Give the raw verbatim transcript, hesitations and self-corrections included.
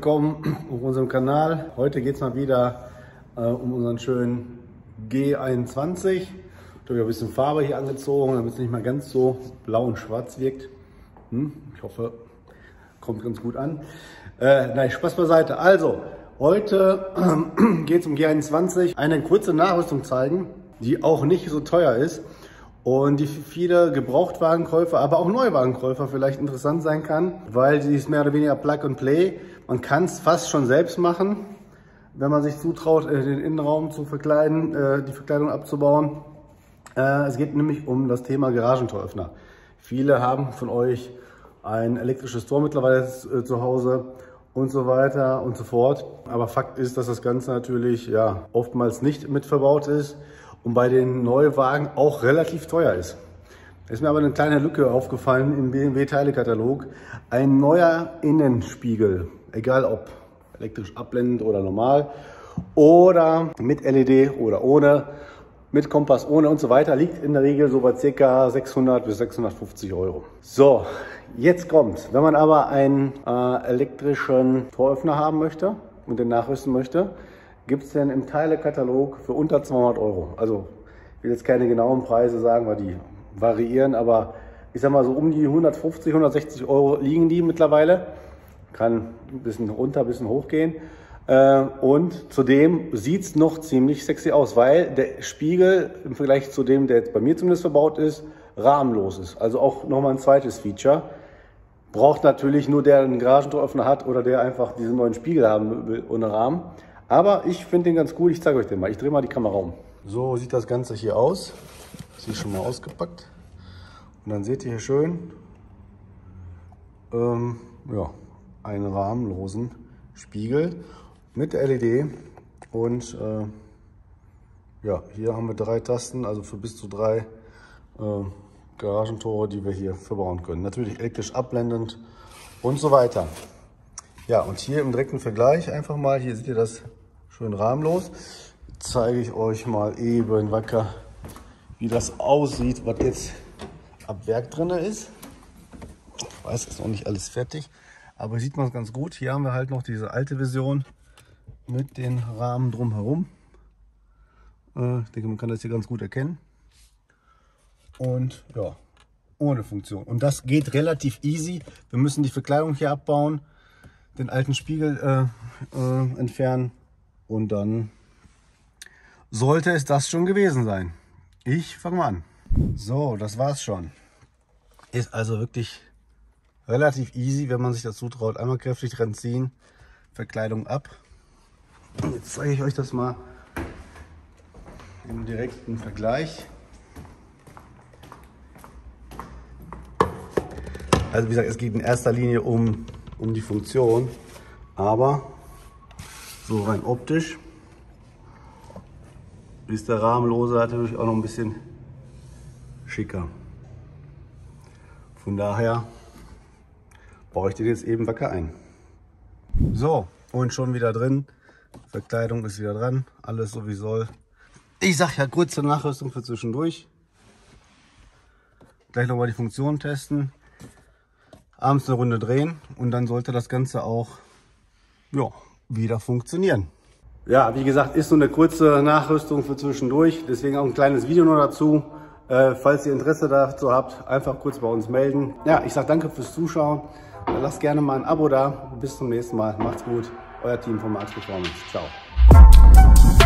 willkommen auf unserem Kanal. Heute geht es mal wieder äh, um unseren schönen G einundzwanzig. Ich habe ein bisschen Farbe hier angezogen, damit es nicht mal ganz so blau und schwarz wirkt. Hm, ich hoffe, kommt ganz gut an. Äh, nein, Spaß beiseite. Also, heute äh, geht es um G einundzwanzig. Eine kurze Nachrüstung zeigen, die auch nicht so teuer ist und die für viele Gebrauchtwagenkäufer, aber auch Neuwagenkäufer vielleicht interessant sein kann, weil sie ist mehr oder weniger Plug and Play. Man kann es fast schon selbst machen, wenn man sich zutraut, den Innenraum zu verkleiden, die Verkleidung abzubauen. Es geht nämlich um das Thema Garagentoröffner. Viele haben von euch ein elektrisches Tor mittlerweile zu Hause und so weiter und so fort. Aber Fakt ist, dass das Ganze natürlich ja oftmals nicht mit verbaut ist und bei den Neuwagen auch relativ teuer ist. Ist mir aber eine kleine Lücke aufgefallen im B M W-Teilekatalog. Ein neuer Innenspiegel, egal ob elektrisch abblendend oder normal, oder mit L E D oder ohne, mit Kompass ohne und so weiter, liegt in der Regel so bei ca. sechshundert bis sechshundertfünfzig Euro. So, jetzt kommt's. Wenn man aber einen äh, elektrischen Toröffner haben möchte und den nachrüsten möchte, gibt es denn im Teilekatalog für unter zweihundert Euro. Also ich will jetzt keine genauen Preise sagen, weil die variieren, aber ich sag mal so um die hundertfünfzig, hundertsechzig Euro liegen die mittlerweile. Kann ein bisschen runter, ein bisschen hoch gehen. Und zudem sieht es noch ziemlich sexy aus, weil der Spiegel im Vergleich zu dem, der jetzt bei mir zumindest verbaut ist, rahmenlos ist. Also auch nochmal ein zweites Feature. Braucht natürlich nur der, der einen Garagentoröffner hat oder der einfach diesen neuen Spiegel haben will ohne Rahmen. Aber ich finde den ganz cool, ich zeige euch den mal. Ich drehe mal die Kamera um. So sieht das Ganze hier aus. Das ist schon mal ausgepackt. Und dann seht ihr hier schön ähm, ja, einen rahmenlosen Spiegel mit L E D. Und äh, ja, hier haben wir drei Tasten, also für bis zu drei äh, Garagentore, die wir hier verbauen können. Natürlich elektrisch abblendend und so weiter. Ja, und hier im direkten Vergleich einfach mal, hier seht ihr das schön rahmenlos, zeige ich euch mal eben wacker, wie das aussieht, was jetzt ab Werk drin ist. Ich weiß, ist noch nicht alles fertig, aber sieht man es ganz gut. Hier haben wir halt noch diese alte Version mit den Rahmen drumherum. Ich denke, man kann das hier ganz gut erkennen. Und ja, ohne Funktion. Und das geht relativ easy. Wir müssen die Verkleidung hier abbauen, den alten Spiegel äh, äh, entfernen und dann sollte es das schon gewesen sein. Ich fange mal an. So, das war's schon. Ist also wirklich relativ easy, wenn man sich dazu traut. Einmal kräftig dran ziehen, Verkleidung ab. Jetzt zeige ich euch das mal im direkten Vergleich. Also wie gesagt, es geht in erster Linie um um die Funktion, aber so rein optisch ist der rahmenlose natürlich auch noch ein bisschen schicker. Von daher baue ich den jetzt eben wacker ein. So, und schon wieder drin, Verkleidung ist wieder dran, alles so wie soll. Ich sag ja, kurze Nachrüstung für zwischendurch. Gleich nochmal die Funktion testen. Abends eine Runde drehen und dann sollte das Ganze auch ja, wieder funktionieren. Ja, wie gesagt, ist so eine kurze Nachrüstung für zwischendurch, deswegen auch ein kleines Video nur dazu. Äh, falls ihr Interesse dazu habt, einfach kurz bei uns melden. Ja, ich sage danke fürs Zuschauen, dann lasst gerne mal ein Abo da. Bis zum nächsten Mal, macht's gut, euer Team von Marx Performance. Ciao.